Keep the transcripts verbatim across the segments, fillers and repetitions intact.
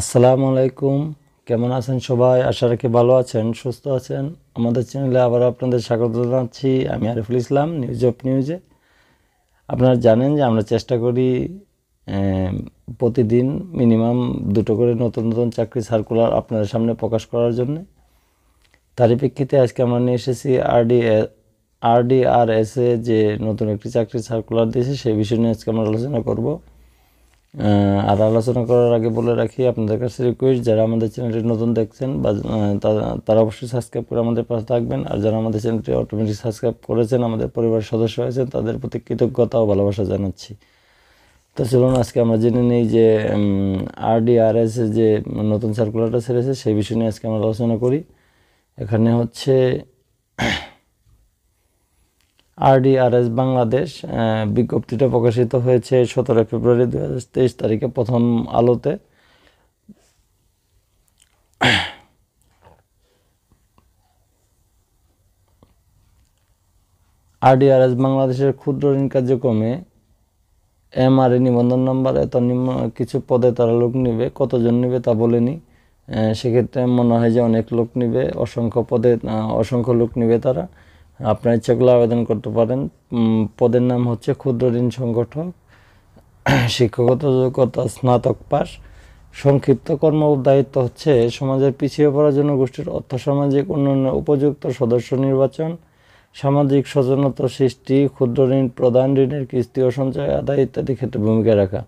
আসসালামু আলাইকুম। কেমন আছেন সবাই? আশা রাখি ভালো আছেন, সুস্থ আছেন। আমাদের চ্যানেলে আবার আপনাদের স্বাগত জানাচ্ছি। আমি আরিফুল ইসলাম, নিউ জব নিউজে। আপনারা জানেন যে আমরা চেষ্টা করি প্রতিদিন মিনিমাম দুটো করে নতুন নতুন চাকরি সার্কুলার আপনাদের সামনে প্রকাশ করার জন্য। তারই প্রেক্ষিতে আজকে আমরা নিয়ে এসেছি আরডি আরডিআরএস এ যে নতুন একটি চাকরি সার্কুলার দিয়েছে, সেই বিষয় নিয়ে আজকে আমরা আলোচনা করব। আর আলোচনা করার আগে বলে রাখি, আপনাদের কাছে রিকোয়েস্ট, যারা আমাদের চ্যানেলটি নতুন দেখছেন বা তারা অবশ্যই সাবস্ক্রাইব করে আমাদের পাশে থাকবেন। আর যারা আমাদের চ্যানেলটি অটোমেটিক সাবস্ক্রাইব করেছেন, আমাদের পরিবারের সদস্য হয়েছেন, তাদের প্রতি কৃতজ্ঞতা ও ভালোবাসা জানাচ্ছি। তো চলুন আজকে আমরা জেনে নিই যে আরডিআরএস যে নতুন সার্কুলারটা ছেড়েছে সেই বিষয় নিয়ে আজকে আমরা আলোচনা করি। এখানে হচ্ছে আরডিআরএস বাংলাদেশ বিজ্ঞপ্তিটা প্রকাশিত হয়েছে সতেরো ফেব্রুয়ারি দুই হাজার তেইশ তারিখে প্রথম আলোতে। আরডিআরএস বাংলাদেশের ক্ষুদ্র ঋণ কার্যক্রমে এমআরএ নিবন্ধন নাম্বার এত নিম্ন কিছু পদে তারা লোক নিবে, কতজন নিবে তা বলেনি। সেক্ষেত্রে মনে হয় যে অনেক লোক নিবে, অসংখ্য পদে অসংখ্য লোক নিবে তারা। আপনার ইচ্ছাগুলো আবেদন করতে পারেন। পদের নাম হচ্ছে ক্ষুদ্র ঋণ সংগঠক, শিক্ষকতা যোগ্যতা স্নাতক পাস। সংক্ষিপ্ত কর্ম দায়িত্ব হচ্ছে সমাজের পিছিয়ে পড়া জনগোষ্ঠীর অর্থ সামাজিক উন্নয়নে উপযুক্ত সদস্য নির্বাচন, সামাজিক সচেতনতা সৃষ্টি, ক্ষুদ্র ঋণ প্রদান, ঋণের কিস্তি ও সঞ্চয় আদায় ইত্যাদি ক্ষেত্রে ভূমিকা রাখা।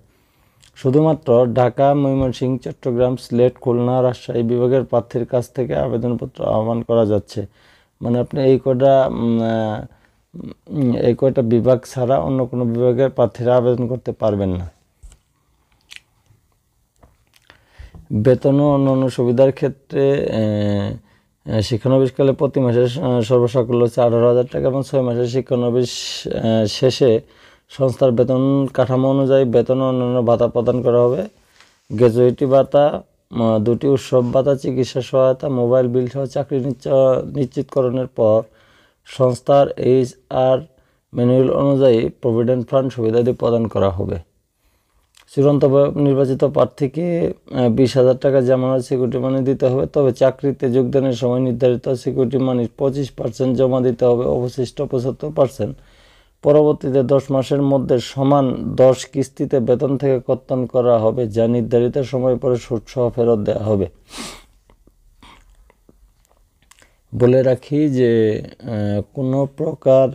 শুধুমাত্র ঢাকা, ময়মনসিংহ, চট্টগ্রাম, সিলেট, খুলনা, রাজশাহী বিভাগের প্রার্থীর কাছ থেকে আবেদনপত্র আহ্বান করা যাচ্ছে। মানে আপনি এই কটা এই কয়টা বিভাগ ছাড়া অন্য কোনো বিভাগের প্রার্থীরা আবেদন করতে পারবেন না। বেতন ও অন্যান্য সুবিধার ক্ষেত্রে শিক্ষানবিশকালে প্রতি মাসের সর্বসাকুল্য হচ্ছে আঠারো হাজার টাকা এবং ছয় মাসের শিক্ষানবিশ শেষে সংস্থার বেতন কাঠামো অনুযায়ী বেতন ও অন্যান্য ভাতা প্রদান করা হবে। গ্র্যাজুয়েটি ভাতা, দুটি উৎসব ভাতা, চিকিৎসা সহায়তা, মোবাইল বিল সহ চাকরি নিশ্চিতকরণের পর সংস্থার এইচ আর ম্যানুয়াল অনুযায়ী প্রভিডেন্ট ফান্ড সুবিধাদি প্রদান করা হবে। চূড়ান্ত নির্বাচিত প্রার্থীকে বিশ হাজার টাকা জামানত সিকিউরিটি মানি দিতে হবে। তবে চাকরিতে যোগদানের সময় নির্ধারিত সিকিউরিটি মানির পঁচিশ পার্সেন্ট জমা দিতে হবে, অবশিষ্ট পঁচাত্তর পার্সেন্ট পরবর্তীতে দশ মাসের মধ্যে সমান দশ কিস্তিতে বেতন থেকে কর্তন করা হবে, যা নির্ধারিত সময় পরে সুদসহ ফেরত দেওয়া হবে। বলে রাখি যে কোনো প্রকার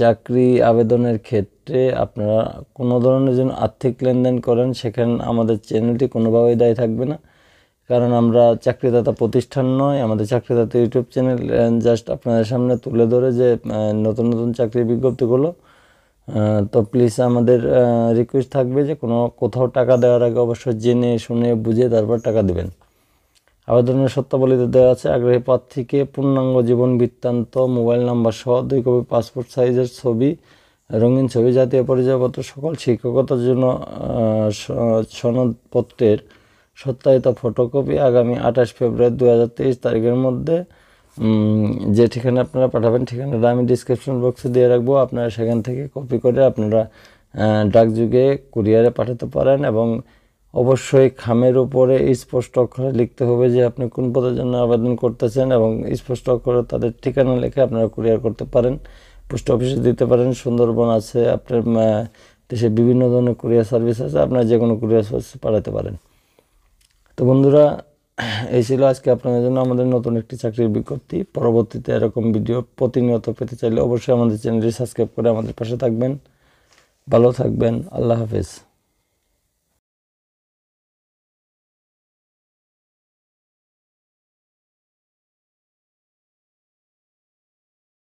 চাকরি আবেদনের ক্ষেত্রে আপনারা কোনো ধরনের যেন আর্থিক লেনদেন করেন, সেখানে আমাদের চ্যানেলটি কোনোভাবেই দায়ী থাকবে না। কারণ আমরা চাকরিদাতা প্রতিষ্ঠান নয়। আমাদের চাকরিদাতা ইউটিউব চ্যানেল জাস্ট আপনাদের সামনে তুলে ধরে যে নতুন নতুন চাকরির বিজ্ঞপ্তিগুলো। তো প্লিজ আমাদের রিকোয়েস্ট থাকবে যে কোনো কোথাও টাকা দেওয়ার আগে অবশ্যই জেনে শুনে বুঝে তারপর টাকা দেবেন। আবেদনের শর্তাবলীতে দেওয়া আছে আগ্রহী প্রার্থীকে পূর্ণাঙ্গ জীবন বৃত্তান্ত, মোবাইল নাম্বার সহ দুই কপি পাসপোর্ট সাইজের ছবি, রঙিন ছবি, জাতীয় পরিচয়পত্র, সকল শিক্ষকতার জন্য সনদপত্রের সত্যায়িত ফটোকপি আগামী আঠাশ ফেব্রুয়ারি দু হাজার তেইশ তারিখের মধ্যে যে ঠিকানা আপনারা পাঠাবেন, ঠিকানাটা আমি ডিসক্রিপশন বক্সে দিয়ে রাখবো। আপনারা সেখান থেকে কপি করে আপনারা ডাকযোগে কুরিয়ারে পাঠাতে পারেন। এবং অবশ্যই খামের উপরে স্পষ্ট অক্ষরে লিখতে হবে যে আপনি কোন পদের জন্য আবেদন করতেছেন, এবং স্পষ্ট অক্ষরে তাদের ঠিকানা লিখে আপনারা কুরিয়ার করতে পারেন, পোস্ট অফিসে দিতে পারেন। সুন্দরবন আছে, আপনার দেশে বিভিন্ন ধরনের কুরিয়ার সার্ভিস আছে, আপনারা যে কোনো কুরিয়ার সার্ভিস পাঠাতে পারেন। তো বন্ধুরা, এই ছিল আজকে আপনাদের জন্য আমাদের নতুন একটি চাকরির বিজ্ঞপ্তি। পরবর্তীতে এরকম ভিডিও প্রতিনিয়ত পেতে চাইলে অবশ্যই আমাদের চ্যানেলটি সাবস্ক্রাইব করে আমাদের পাশে থাকবেন। ভালো থাকবেন, আল্লাহ হাফেজ।